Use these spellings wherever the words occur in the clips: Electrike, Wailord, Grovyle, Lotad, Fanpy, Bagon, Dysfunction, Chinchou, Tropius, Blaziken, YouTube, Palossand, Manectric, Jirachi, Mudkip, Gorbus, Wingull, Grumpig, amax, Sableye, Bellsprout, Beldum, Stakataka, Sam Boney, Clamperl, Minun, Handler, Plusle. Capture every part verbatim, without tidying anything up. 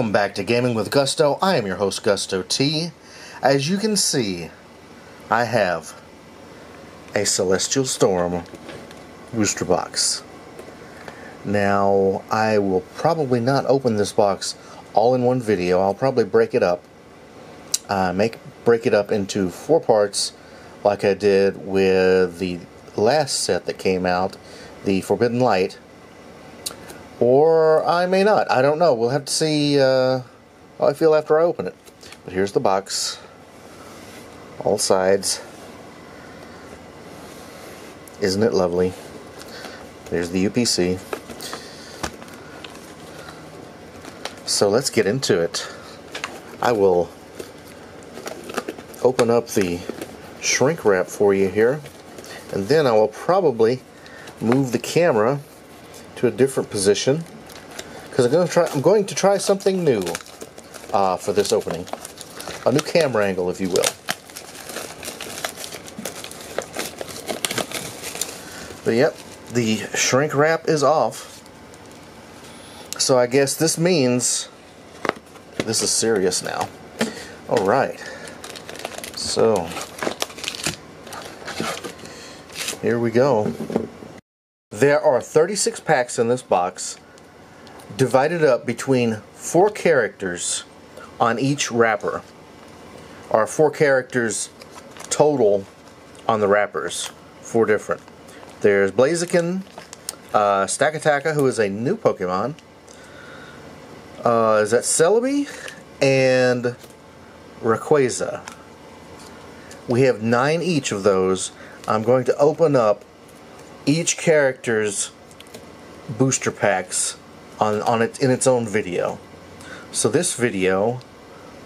Welcome back to Gaming with Gusto. I am your host, Gusto T. As you can see, I have a Celestial Storm booster box. Now, I will probably not open this box all in one video. I'll probably break it up, uh, make break it up into four parts, like I did with the last set that came out, the Forbidden Light. Or I may not. I don't know. We'll have to see uh, how I feel after I open it. But here's the box. All sides. Isn't it lovely? There's the U P C. So let's get into it. I will open up the shrink wrap for you here. And then I will probably move the camera to a different position, because I'm going to try. I'm going to try something new uh, for this opening, a new camera angle, if you will. But yep, the shrink wrap is off, so I guess this means this is serious now. All right, so here we go. There are thirty-six packs in this box, divided up between four characters on each wrapper, or four characters total on the wrappers, four different. There's Blaziken, uh, Stakataka, who is a new Pokemon, uh, is that Celebi, and Rayquaza. We have nine each of those. I'm going to open up each character's booster packs on, on it in its own video. So this video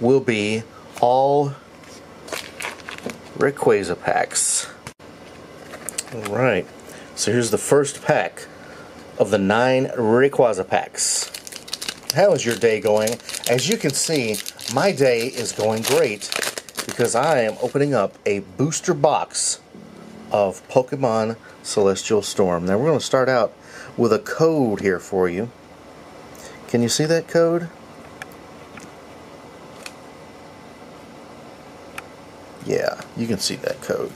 will be all Rayquaza packs. Alright, so here's the first pack of the nine Rayquaza packs. How is your day going? As you can see, my day is going great, because I am opening up a booster box of Pokemon Celestial Storm. Now we're going to start out with a code here for you. Can you see that code? Yeah, you can see that code.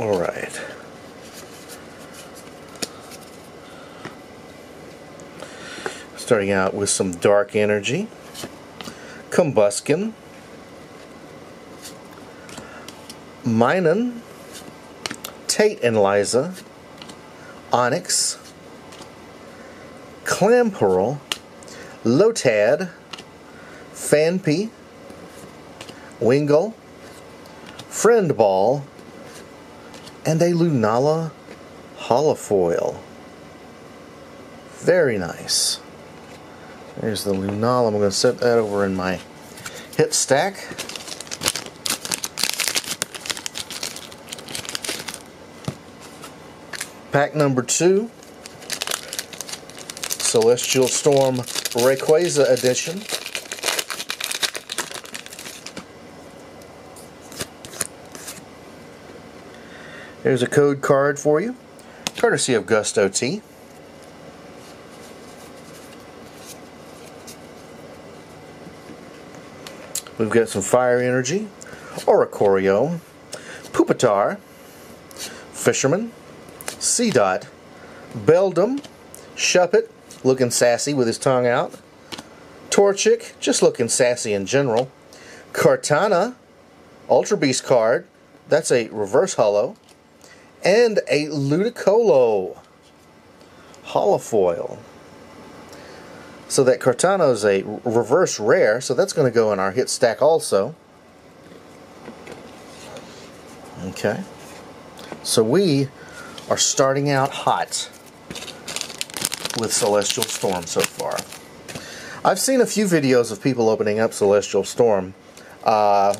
Alright. Starting out with some Dark Energy. Combuskin. Minun. Tate and Liza, Onyx, Clamperl, Lotad, Fanpy, Wingull, Friendball, and a Lunala holofoil. Very nice. There's the Lunala. I'm going to set that over in my hit stack. Pack number two, Celestial Storm Rayquaza edition. Here's a code card for you, courtesy of Gusto T. We've got some Fire Energy, Oricorio, Pupitar, Fisherman, C-Dot, Beldum, Shuppet, looking sassy with his tongue out, Torchic, just looking sassy in general, Kartana, Ultra Beast card, that's a reverse holo, and a Ludicolo holofoil. So that Kartana is a reverse rare, so that's going to go in our hit stack also. Okay, so we are starting out hot with Celestial Storm so far. I've seen a few videos of people opening up Celestial Storm. Uh,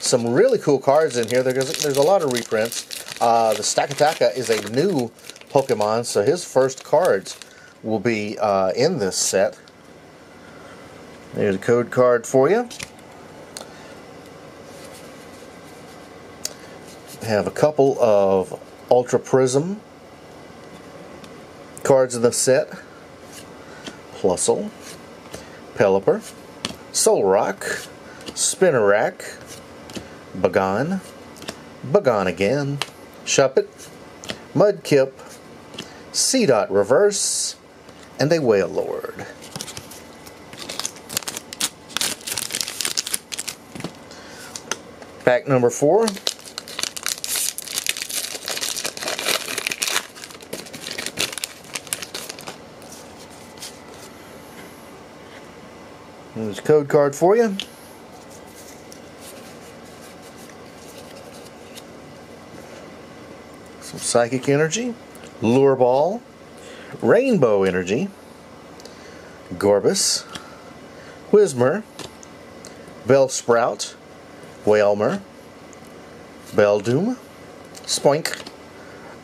some really cool cards in here. There's, there's a lot of reprints. Uh, the Stakataka is a new Pokemon, so his first cards will be uh, in this set. There's a code card for you. I have a couple of Ultra Prism cards in the set, Plusle, Pelipper, Solrock, Spinnerack, Bagon, Bagon again, Shuppet, Mudkip, C-Dot Reverse, and a Wailord. Pack number four. There's a code card for you. Some Psychic Energy, Lure Ball, Rainbow Energy, Gorbus, Whismur, Bellsprout, Wailmer, Beldum, Spoink,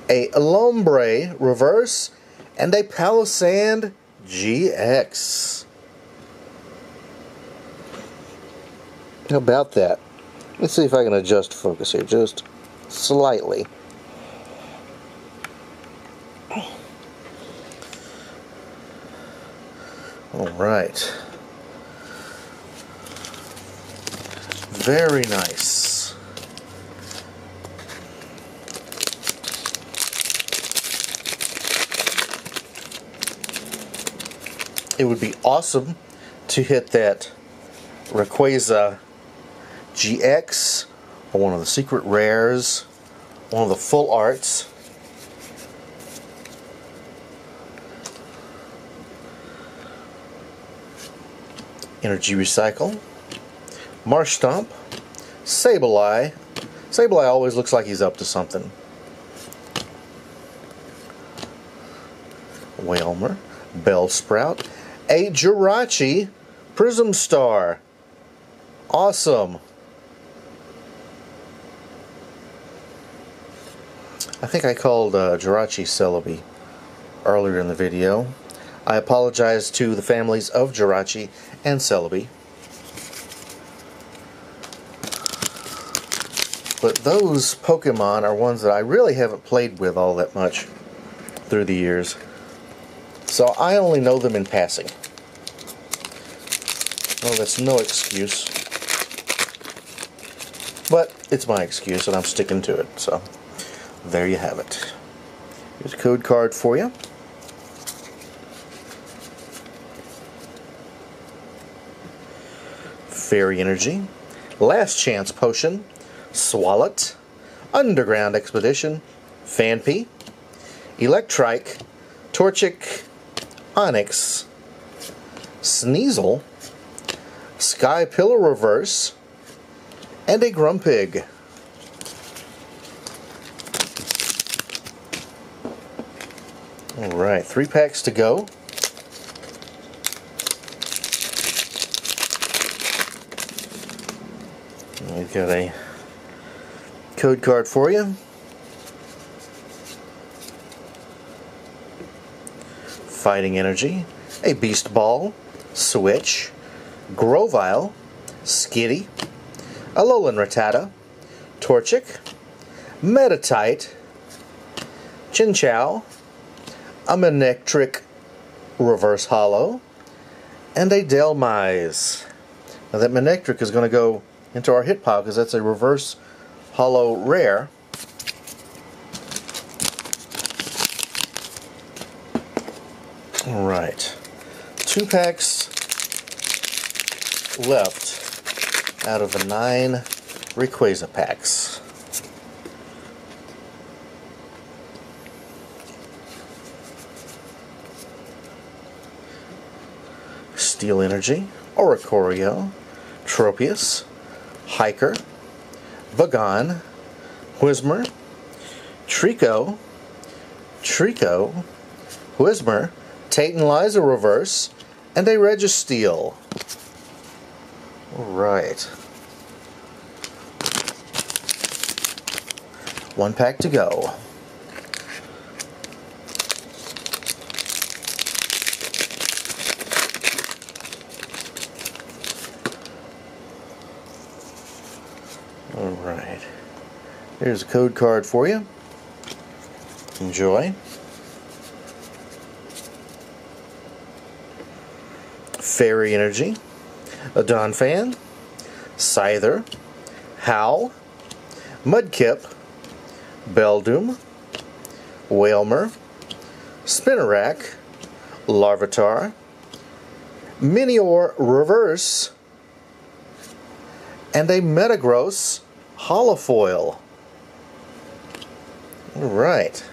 a Lombre Reverse, and a Palossand G X. How about that? Let's see if I can adjust focus here, just slightly. All right. Very nice. It would be awesome to hit that Rayquaza G X, or one of the secret rares, one of the full arts. Energy Recycle, Marsh Stomp, Sableye. Sableye always looks like he's up to something. Wailmer, Bellsprout, a Jirachi Prism Star. Awesome. I think I called uh, Jirachi Celebi earlier in the video. I apologize to the families of Jirachi and Celebi. But those Pokemon are ones that I really haven't played with all that much through the years. So I only know them in passing. Well, that's no excuse. But it's my excuse and I'm sticking to it. So there you have it. Here's a code card for you. Fairy Energy, Last Chance Potion, Swalot, Underground Expedition, Fanpy, Electrike, Torchic, Onix, Sneasel, Sky Pillar Reverse, and a Grumpig. Alright, three packs to go. We've got a code card for you. Fighting Energy, a Beast Ball, Switch, Grovyle, Skitty, Alolan Rattata, Torchic, Metatite, Chinchou, a Manectric Reverse Hollow, and a Delmize. Now that Manectric is going to go into our hit pile because that's a reverse hollow rare. All right, two packs left out of the nine Rayquaza packs. Steel Energy, Oricorio, Tropius, Hiker, Bagon, Whismur, Trico, Trico, Whismur, Tate and Liza Reverse, and a Registeel. Alright. One pack to go. Alright, here's a code card for you. Enjoy. Fairy Energy, a Donphan, Scyther, Howl, Mudkip, Beldum, Wailmer, Spinnerack, Larvitar, Minior Reverse, and a Metagross Holofoil. Alright.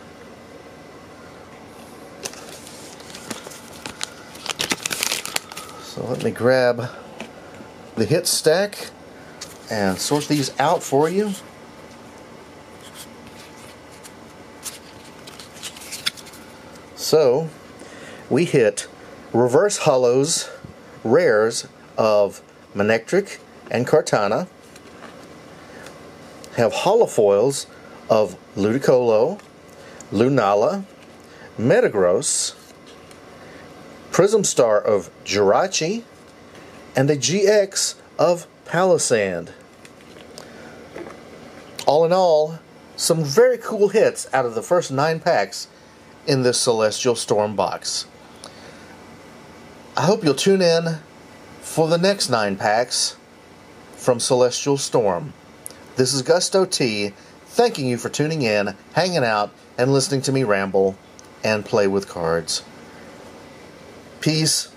So let me grab the hit stack and sort these out for you. So we hit reverse holos, rares of Manectric and Kartana, have holofoils of Ludicolo, Lunala, Metagross, Prism Star of Jirachi, and a G X of Palossand. All in all, some very cool hits out of the first nine packs in this Celestial Storm box. I hope you'll tune in for the next nine packs from Celestial Storm. This is Gusto T, thanking you for tuning in, hanging out, and listening to me ramble and play with cards. Peace.